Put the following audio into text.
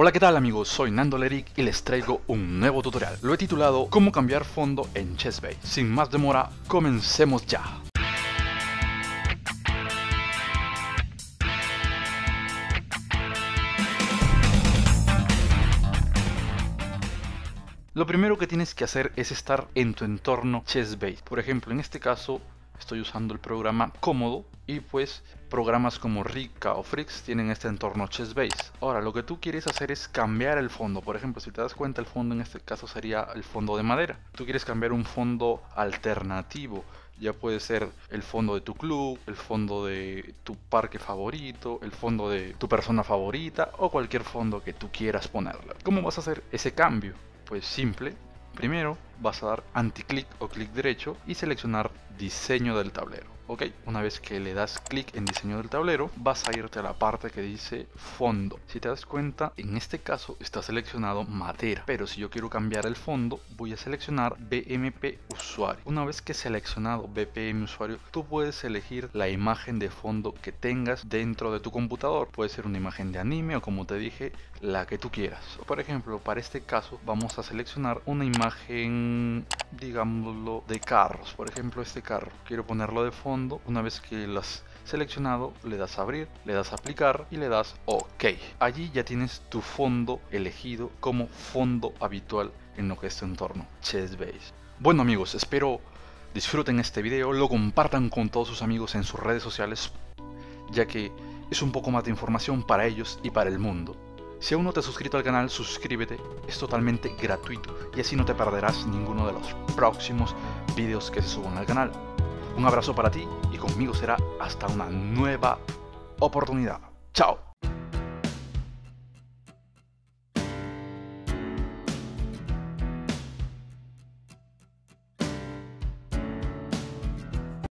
Hola, ¿qué tal amigos? Soy Nando Lerik y les traigo un nuevo tutorial. Lo he titulado Cómo cambiar fondo en ChessBase. Sin más demora, comencemos ya. Lo primero que tienes que hacer es estar en tu entorno ChessBase. Por ejemplo, en este caso estoy usando el programa Komodo y pues programas como Rika o Fritz tienen este entorno ChessBase. Ahora lo que tú quieres hacer es cambiar el fondo. Por ejemplo, si te das cuenta, el fondo en este caso sería el fondo de madera. Tú quieres cambiar un fondo alternativo. Ya puede ser el fondo de tu club, el fondo de tu parque favorito, el fondo de tu persona favorita o cualquier fondo que tú quieras ponerle. ¿Cómo vas a hacer ese cambio? Pues simple. Primero vas a dar anticlic o clic derecho y seleccionar diseño del tablero. Ok, una vez que le das clic en diseño del tablero, vas a irte a la parte que dice fondo. Si te das cuenta, en este caso está seleccionado madera, pero si yo quiero cambiar el fondo, voy a seleccionar BMP usuario. Una vez que seleccionado BPM usuario, tú puedes elegir la imagen de fondo que tengas dentro de tu computador. Puede ser una imagen de anime o, como te dije, la que tú quieras. Por ejemplo, para este caso vamos a seleccionar una imagen, digámoslo, de carros. Por ejemplo, este carro quiero ponerlo de fondo. Una vez que lo has seleccionado, le das a abrir, le das a aplicar y le das OK. Allí ya tienes tu fondo elegido como fondo habitual en lo que es tu entorno ChessBase. Bueno amigos, espero disfruten este video, lo compartan con todos sus amigos en sus redes sociales, ya que es un poco más de información para ellos y para el mundo. Si aún no te has suscrito al canal, suscríbete, es totalmente gratuito y así no te perderás ninguno de los próximos videos que se suban al canal. Un abrazo para ti y conmigo será hasta una nueva oportunidad. ¡Chao!